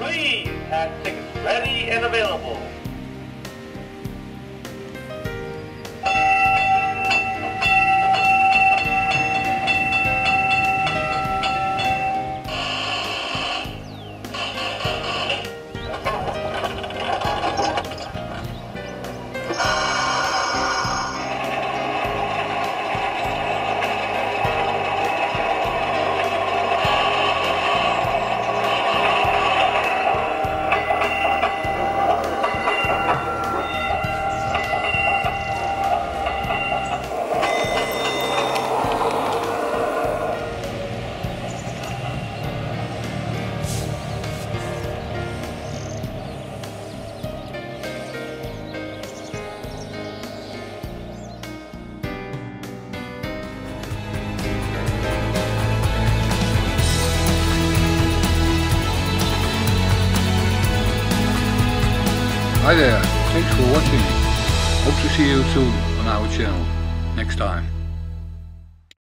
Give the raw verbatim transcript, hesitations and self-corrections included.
Please have tickets ready and available. Hi there, thanks for watching. Hope to see you soon on our channel next time.